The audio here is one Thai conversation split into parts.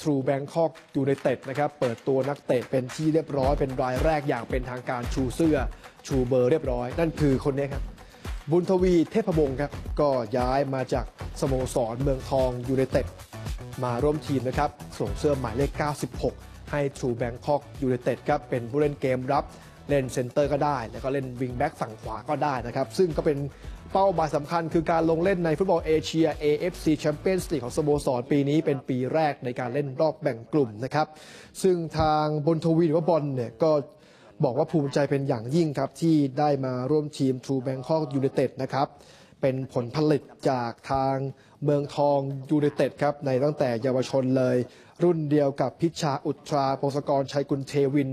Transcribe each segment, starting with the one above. True Bangkok United นะครับเปิดตัวนักเตะเป็นที่เรียบร้อยเป็นรายแรกอย่างเป็นทางการชูเสื้อชูเบอร์เรียบร้อยนั่นคือคนนี้ครับบุญทวีเทพบงศ์ครับก็ย้ายมาจากสโมสรเมืองทองยูไนเต็ดมาร่วมทีมนะครับสวมเสื้อหมายเลข96ให้ True Bangkok United ครับเป็นผู้เล่นเกมรับเล่นเซนเตอร์ก็ได้แล้วก็เล่นวิงแบ็กฝั่งขวาก็ได้นะครับซึ่งก็เป็นเป้าหมายสำคัญคือการลงเล่นในฟุตบอลเอเชีย AFC Champions League ของสโมสรปีนี้เป็นปีแรกในการเล่นรอบแบ่งกลุ่มนะครับซึ่งทางบุญทวีหรือว่าบอลเนี่ยก็บอกว่าภูมิใจเป็นอย่างยิ่งครับที่ได้มาร่วมทีม True Bangkok United นะครับเป็นผลผลิตจากทางเมืองทองยูไนเต็ดครับในตั้งแต่เยาวชนเลยรุ่นเดียวกับพิชาอุตราพงศกรชัยกุลเทวิน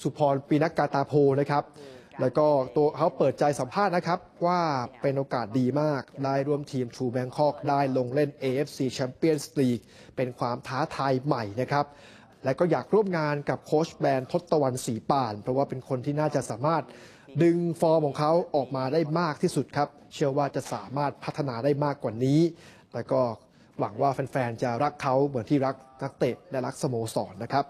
สุพรปีนักกาตาโพนะครับแล้วก็ตัวเขาเปิดใจสัมภาษณ์นะครับว่าเป็นโอกาสดีมากได้ร่วมทีม True Bangkok ได้ลงเล่น AFC Champions League เป็นความท้าทายใหม่นะครับและก็อยากร่วมงานกับโค้ชแบนทศวรรณศรีป่านเพราะว่าเป็นคนที่น่าจะสามารถดึงฟอร์มของเขาออกมาได้มากที่สุดครับเชื่อว่าจะสามารถพัฒนาได้มากกว่านี้แต่ก็หวังว่าแฟนๆจะรักเขาเหมือนที่รักนักเตะและรักสโมสรนะครับ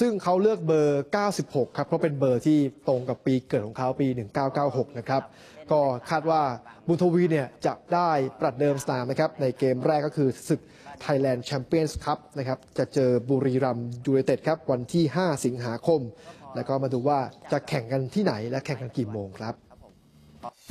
ซึ่งเขาเลือกเบอร์96ครับเพราะเป็นเบอร์ที่ตรงกับปีเกิดของเขาปี1996นะครับก็คาดว่าบุญทวีเนี่ยจะได้ประเดิมสนามนะครับในเกมแรกก็คือศึก Thailand Champions Cup นะครับจะเจอบุรีรัมย์ยูไนเต็ดครับวันที่5 สิงหาคมแล้วก็มาดูว่าจะแข่งกันที่ไหนและแข่งกันกี่โมงครับ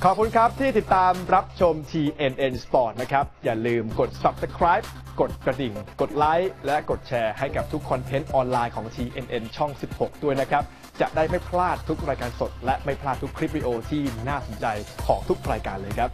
ขอบคุณครับที่ติดตามรับชม TNN Sport นะครับอย่าลืมกด Subscribe กดกระดิ่งกดไลค์และกดแชร์ให้กับทุกคอนเทนต์ออนไลน์ของ TNN ช่อง 16 ด้วยนะครับจะได้ไม่พลาดทุกรายการสดและไม่พลาดทุกคลิปวิดีโอที่น่าสนใจของทุกรายการเลยครับ